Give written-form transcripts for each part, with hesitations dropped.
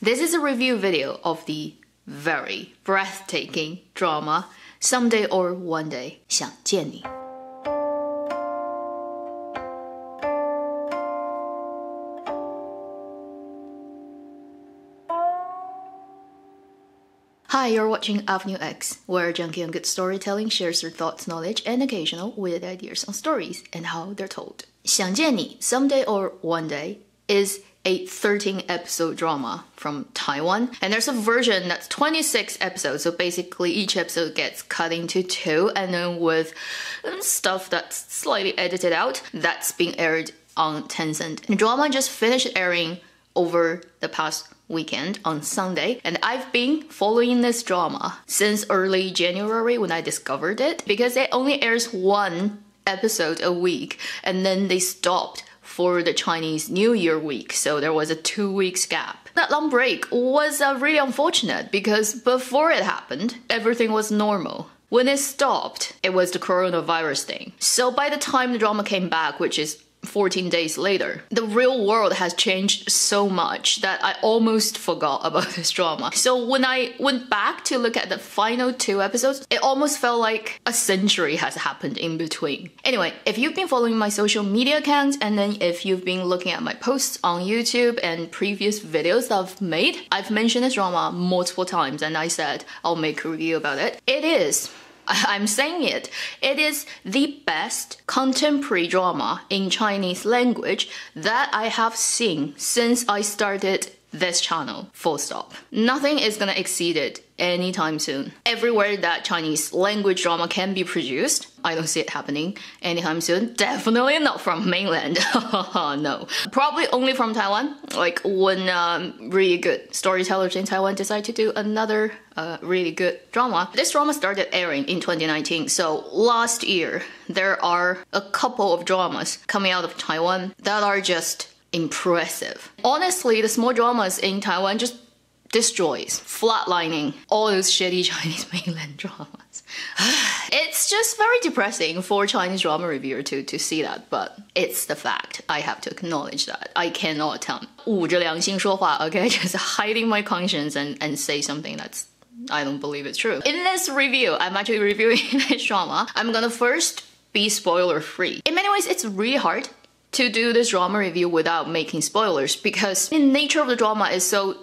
This is a review video of the very breathtaking drama Someday or One Day, 想见你. Hi, you're watching Avenue X, where junkie on good storytelling shares their thoughts, knowledge, and occasional weird ideas on stories and how they're told. 想见你, Someday or One Day, is a 13-episode drama from Taiwan, and there's a version that's 26 episodes, so basically each episode gets cut into two, and then with stuff that's slightly edited out, that's being aired on Tencent. The drama just finished airing over the past weekend on Sunday, and I've been following this drama since early January when I discovered it, because it only airs one episode a week, and then they stopped for the Chinese New Year week, so there was a 2 weeks gap. That long break was really unfortunate, because before it happened, everything was normal. When it stopped, it was the coronavirus thing. So by the time the drama came back, which is 14 days later, the real world has changed so much that I almost forgot about this drama. So when I went back to look at the final two episodes, it almost felt like a century has happened in between. Anyway, if you've been following my social media accounts, and then if you've been looking at my posts on YouTube and previous videos that I've made, I've mentioned this drama multiple times, and I said I'll make a review about it. It is, I'm saying it, it is the best contemporary drama in Chinese language that I have seen since I started this channel, full stop. Nothing is gonna exceed it anytime soon. Everywhere that Chinese language drama can be produced, I don't see it happening anytime soon. Definitely not from mainland, no. Probably only from Taiwan, like when really good storytellers in Taiwan decide to do another really good drama. This drama started airing in 2019, so last year there are a couple of dramas coming out of Taiwan that are just impressive. Honestly, the small dramas in Taiwan just destroys, flatlining all those shitty Chinese mainland dramas. It's just very depressing for a Chinese drama reviewer to see that, but it's the fact. I have to acknowledge that. I cannot tell 捂着良心说话, okay? Just hiding my conscience and say something that's, I don't believe it's true. In this review, I'm actually reviewing this drama. I'm gonna first be spoiler free. In many ways, it's really hard to do this drama review without making spoilers, because the nature of the drama is so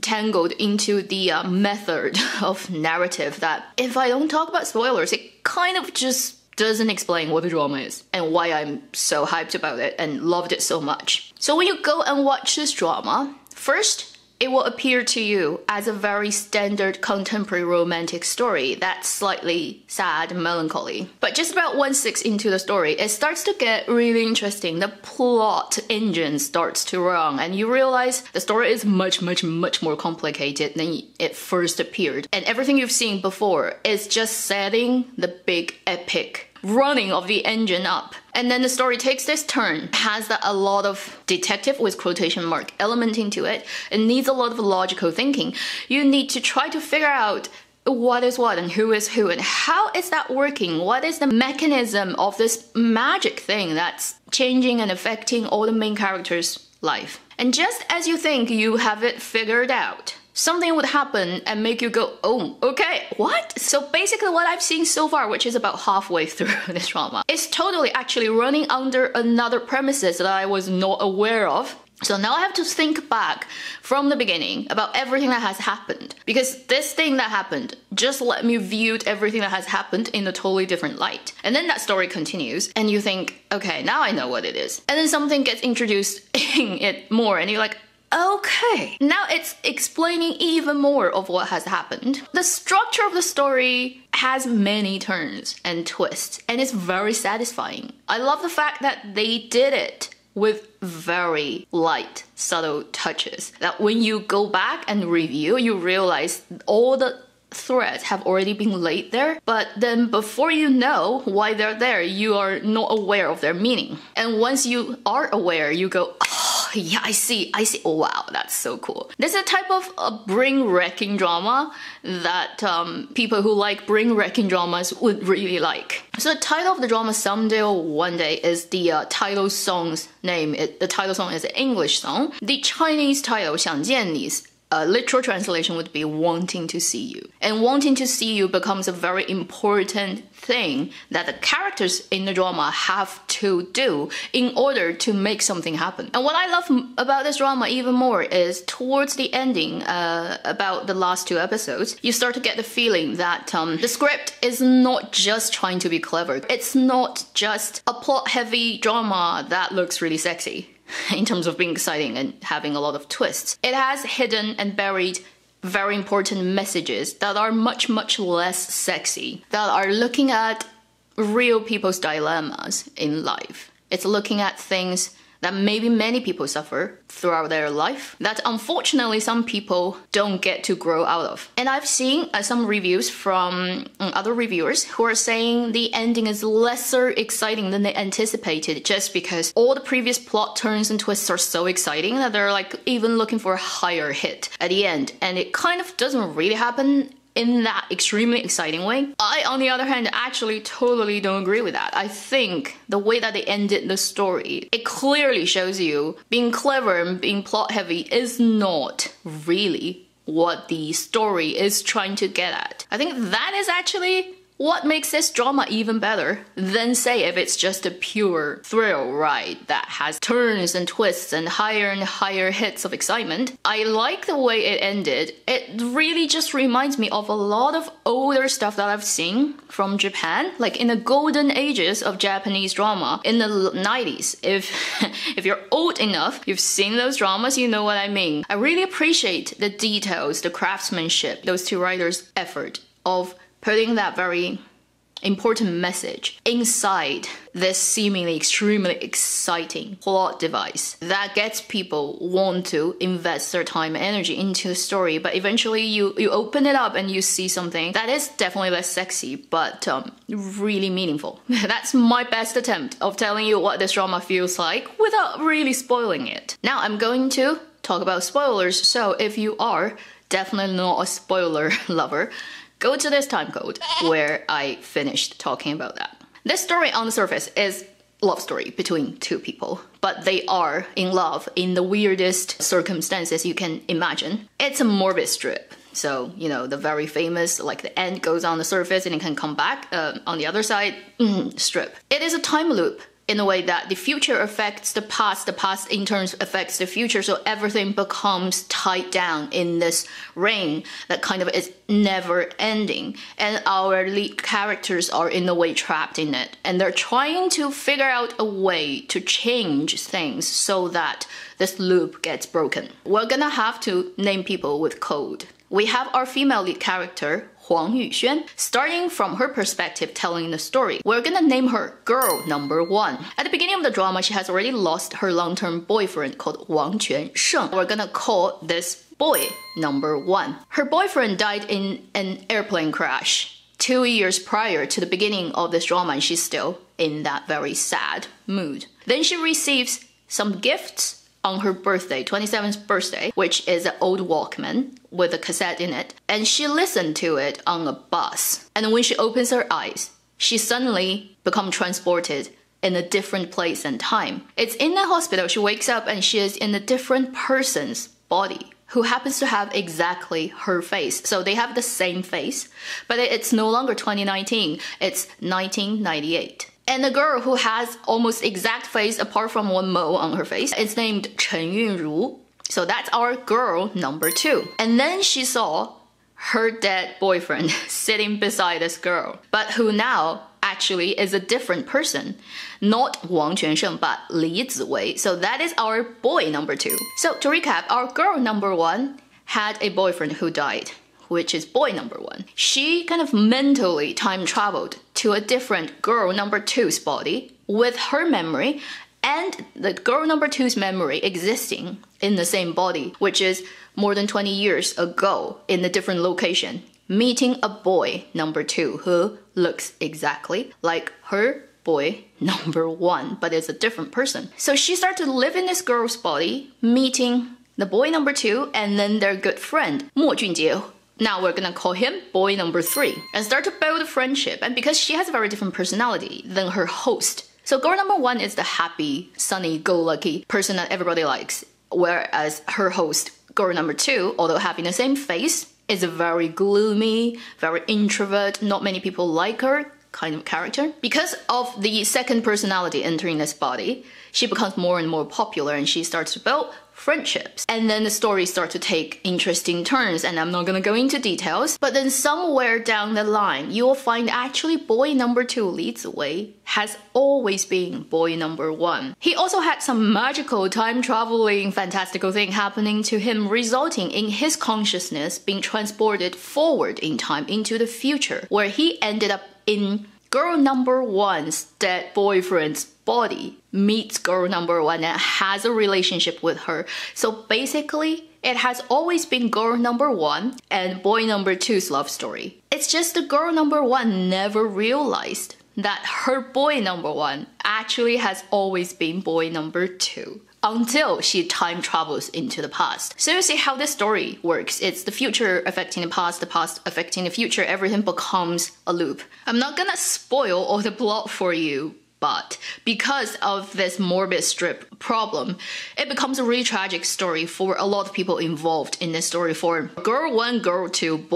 tangled into the method of narrative that if I don't talk about spoilers, it kind of just doesn't explain what the drama is and why I'm so hyped about it and loved it so much. So when you go and watch this drama, first, it will appear to you as a very standard contemporary romantic story that's slightly sad and melancholy. But just about 1/6 into the story, it starts to get really interesting. The plot engine starts to run, and you realize the story is much, much, much more complicated than it first appeared. And everything you've seen before is just setting the big epic running of the engine up. And then the story takes this turn, has a lot of detective with quotation mark element into it. It needs a lot of logical thinking. You need to try to figure out what is what and who is who and how is that working? What is the mechanism of this magic thing that's changing and affecting all the main characters' life? And just as you think you have it figured out, something would happen and make you go, oh, okay, what? So basically what I've seen so far, which is about halfway through this drama, is totally actually running under another premises that I was not aware of. So now I have to think back from the beginning about everything that has happened, because this thing that happened just let me view everything that has happened in a totally different light. And then that story continues and you think, okay, now I know what it is. And then something gets introduced in it more and you're like, okay, now it's explaining even more of what has happened. The structure of the story has many turns and twists, and it's very satisfying. I love the fact that they did it with very light, subtle touches, that when you go back and review, you realize all the threads have already been laid there, but then before you know why they're there, you are not aware of their meaning. And once you are aware, you go, oh, yeah, I see, oh wow, that's so cool. This is a type of brain-wrecking drama that people who like brain-wrecking dramas would really like. So the title of the drama Someday or One Day is the title song's name. The title song is an English song. The Chinese title, 想见你, literal translation would be wanting to see you. And wanting to see you becomes a very important thing that the characters in the drama have to do in order to make something happen. And what I love about this drama even more is towards the ending, about the last two episodes, you start to get the feeling that the script is not just trying to be clever. It's not just a plot-heavy drama that looks really sexy in terms of being exciting and having a lot of twists. It has hidden and buried very important messages that are much, much less sexy, that are looking at real people's dilemmas in life. It's looking at things that maybe many people suffer throughout their life, that unfortunately some people don't get to grow out of. And I've seen some reviews from other reviewers who are saying the ending is lesser exciting than they anticipated just because all the previous plot turns and twists are so exciting that they're like even looking for a higher hit at the end, and it kind of doesn't really happen in that extremely exciting way. I, on the other hand, actually totally don't agree with that. I think the way that they ended the story, it clearly shows you being clever and being plot heavy is not really what the story is trying to get at. I think that is actually what makes this drama even better than, say, if it's just a pure thrill ride that has turns and twists and higher hits of excitement. I like the way it ended. It really just reminds me of a lot of older stuff that I've seen from Japan, like in the golden ages of Japanese drama in the 90s. If you're old enough, you've seen those dramas, you know what I mean. I really appreciate the details, the craftsmanship, those two writers' effort of putting that very important message inside this seemingly extremely exciting plot device that gets people want to invest their time and energy into the story, but eventually you open it up and you see something that is definitely less sexy but really meaningful. That's my best attempt of telling you what this drama feels like without really spoiling it. Now I'm going to talk about spoilers, so if you are definitely not a spoiler lover, go to this time code where I finished talking about that. This story on the surface is a love story between two people, but they are in love in the weirdest circumstances you can imagine. It's a morbid strip. So, you know, the very famous, like the end goes on the surface and it can come back on the other side, strip. It is a time loop in a way that the future affects the past in turn affects the future, so everything becomes tied down in this ring that kind of is never ending. And our lead characters are in a way trapped in it. And they're trying to figure out a way to change things so that this loop gets broken. We're gonna have to name people with code. We have our female lead character, Wang Yuxuan, starting from her perspective telling the story. We're gonna name her girl number one. At the beginning of the drama, she has already lost her long-term boyfriend called Wang Quansheng. We're gonna call this boy number one. Her boyfriend died in an airplane crash 2 years prior to the beginning of this drama, and she's still in that very sad mood. Then she receives some gifts on her birthday, 27th birthday, which is an old Walkman with a cassette in it, and she listened to it on a bus. And when she opens her eyes, she suddenly becomes transported in a different place and time. It's in a hospital. She wakes up and she is in a different person's body who happens to have exactly her face. So they have the same face, but it's no longer 2019, it's 1998. And the girl who has almost exact face apart from one mole on her face is named Chen Yunru. So that's our girl number two. And then she saw her dead boyfriend sitting beside this girl, but who now actually is a different person. Not Wang Quansheng, but Li Ziwei. So that is our boy number two. So to recap, our girl number one had a boyfriend who died, which is boy number one. She kind of mentally time traveled to a different girl number two's body with her memory and the girl number two's memory existing in the same body, which is more than 20 years ago in a different location, meeting a boy number two who looks exactly like her boy number one, but is a different person. So she started to live in this girl's body, meeting the boy number two and then their good friend, Mo Junjie. Now we're gonna call him boy number three and start to build a friendship. And because she has a very different personality than her host. So girl number one is the happy, sunny, go lucky person that everybody likes. Whereas her host, Girl number two, although having the same face, is a very gloomy, very introvert, not many people like her kind of character. Because of the second personality entering this body, she becomes more and more popular and she starts to build friendships. And then the story starts to take interesting turns, and I'm not gonna go into details, but then somewhere down the line, you'll find actually boy number two, Li Ziwei, has always been boy number one. He also had some magical time-traveling fantastical thing happening to him, resulting in his consciousness being transported forward in time into the future, where he ended up in girl number one's dead boyfriend's body, meets girl number one and has a relationship with her. So basically, it has always been girl number one and boy number two's love story. It's just the girl number one never realized that her boy number one actually has always been boy number two, until she time travels into the past. So you see how this story works. It's the future affecting the past affecting the future, everything becomes a loop. I'm not gonna spoil all the plot for you, but because of this morbid strip problem, it becomes a really tragic story for a lot of people involved in this story, for girl one, girl two,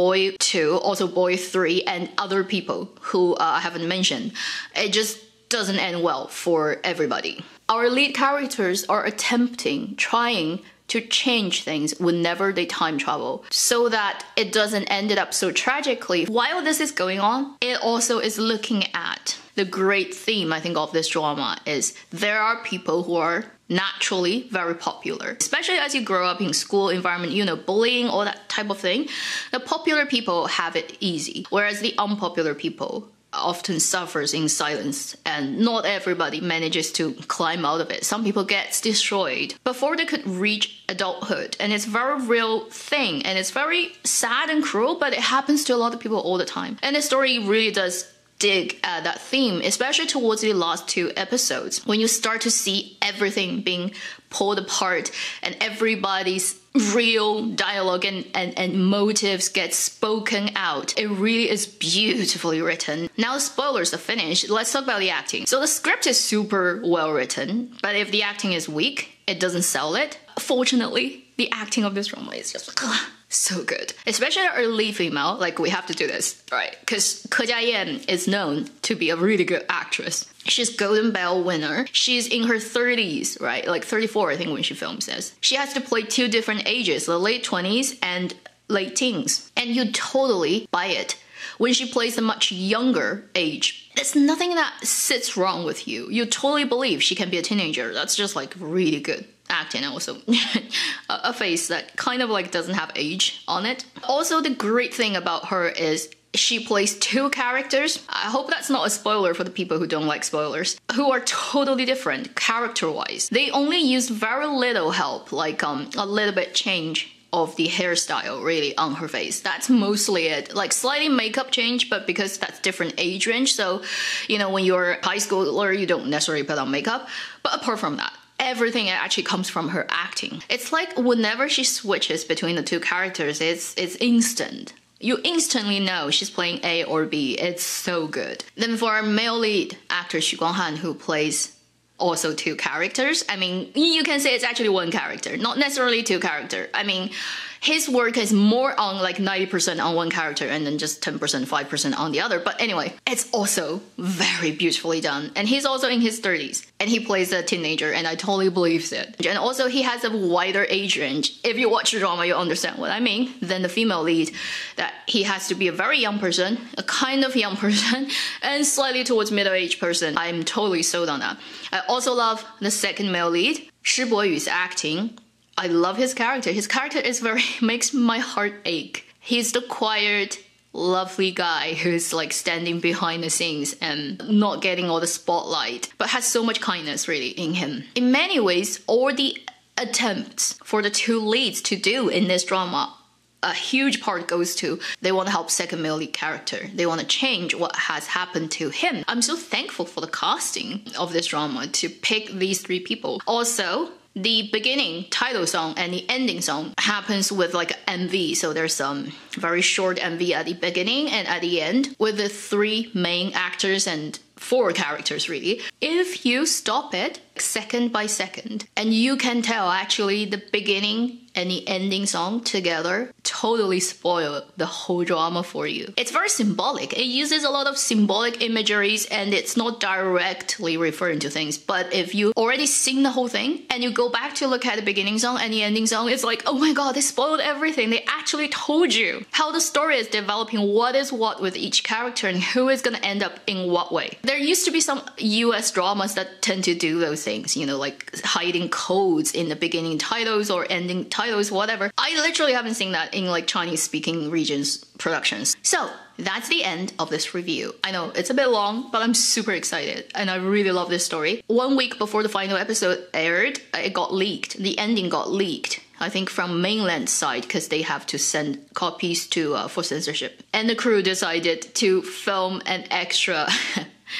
also boy three, and other people who I haven't mentioned. It just doesn't end well for everybody. Our lead characters are trying to change things whenever they time travel so that it doesn't end up so tragically. While this is going on, it also is looking at the great theme, I think, of this drama is there are people who are naturally very popular. Especially as you grow up in school environment, you know, bullying, all that type of thing. The popular people have it easy, whereas the unpopular people often suffers in silence, and not everybody manages to climb out of it. Some people get destroyed before they could reach adulthood, and it's a very real thing, and it's very sad and cruel, but it happens to a lot of people all the time. And the story really does dig at that theme, especially towards the last two episodes, when you start to see everything being pulled apart and everybody's real dialogue and motives get spoken out. It really is beautifully written. Now the spoilers are finished, let's talk about the acting. So the script is super well written, but if the acting is weak, it doesn't sell it. Fortunately, the acting of this drama is just so good. Especially our lead female, like, we have to do this, right? Because Ke Jiayan is known to be a really good actress. She's Golden Bell winner. She's in her 30s, right? Like 34, I think, when she films this. She has to play two different ages, the late 20s and late teens. And you totally buy it. When she plays a much younger age, there's nothing that sits wrong with you. You totally believe she can be a teenager. That's just like really good acting, and also a face that kind of like doesn't have age on it. Also, the great thing about her is she plays two characters. I hope that's not a spoiler for the people who don't like spoilers, who are totally different character-wise. They only use very little help, like a little bit change of the hairstyle really on her face. That's mostly it. Like slightly makeup change, but because that's different age range, so you know, when you're a high schooler, you don't necessarily put on makeup. But apart from that, everything actually comes from her acting. It's like whenever she switches between the two characters, it's instant. You instantly know she's playing A or B. It's so good. Then for our male lead actor, Xu Guanghan, who plays also two characters. I mean, you can say it's actually one character, not necessarily two characters. I mean, his work is more on like 90% on one character and then just 10%, 5% on the other. But anyway, it's also very beautifully done. And he's also in his 30s and he plays a teenager, and I totally believe it. And also he has a wider age range. If you watch the drama, you'll understand what I mean. Then the female lead, that he has to be a very young person, a kind of young person, and slightly towards middle-aged person. I'm totally sold on that. I also love the second male lead, Shi Boyu's acting. I love his character. His character is very makes my heart ache. He's the quiet, lovely guy who's like standing behind the scenes and not getting all the spotlight, but has so much kindness really in him. In many ways, all the attempts for the two leads to do in this drama, a huge part goes to they want to help second male lead character. They want to change what has happened to him. I'm so thankful for the casting of this drama to pick these three people. Also, the beginning title song and the ending song happens with like an MV, so there's some very short MV at the beginning and at the end with the three main actors and four characters really. If you stop it, second by second. And you can tell actually the beginning and the ending song together totally spoil the whole drama for you. It's very symbolic. It uses a lot of symbolic imageries and it's not directly referring to things. But if you already sing the whole thing and you go back to look at the beginning song and the ending song, it's like, oh my god, they spoiled everything. They actually told you how the story is developing, what is what with each character and who is gonna end up in what way. There used to be some US dramas that tend to do those things, you know, like hiding codes in the beginning titles or ending titles, whatever. I literally haven't seen that in like Chinese speaking regions productions. So that's the end of this review. I know it's a bit long, but I'm super excited and I really love this story. 1 week before the final episode aired, it got leaked. The ending got leaked, I think from mainland side, because they have to send copies to for censorship. And the crew decided to film an extra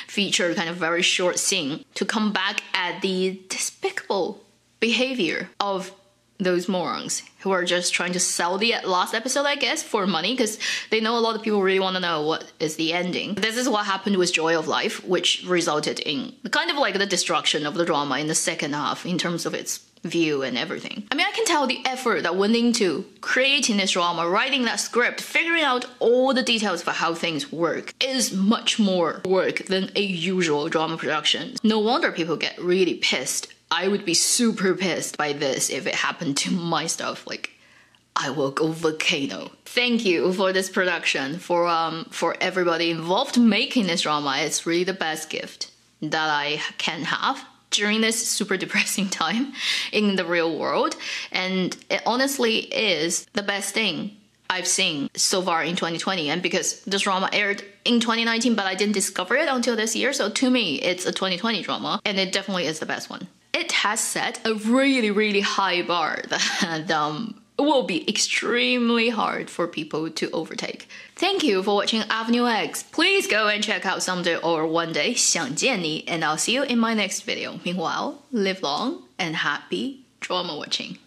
feature, kind of very short scene to come back at the despicable behavior of those morons who are just trying to sell the last episode, I guess, for money, because they know a lot of people really want to know what is the ending. This is what happened with Joy of Life, which resulted in kind of like the destruction of the drama in the second half in terms of its view and everything. I mean, I can tell the effort that went into creating this drama, writing that script, figuring out all the details about how things work is much more work than a usual drama production. No wonder people get really pissed. I would be super pissed by this if it happened to my stuff. Like, I will go volcano. Thank you for this production, for everybody involved making this drama. It's really the best gift that I can have during this super depressing time in the real world. And it honestly is the best thing I've seen so far in 2020, and because this drama aired in 2019, but I didn't discover it until this year. So to me, it's a 2020 drama and it definitely is the best one. It has set a really, really high bar that will be extremely hard for people to overtake. Thank you for watching Avenue X. Please go and check out Someday or One Day, 想见你, and I'll see you in my next video. Meanwhile, live long and happy drama watching.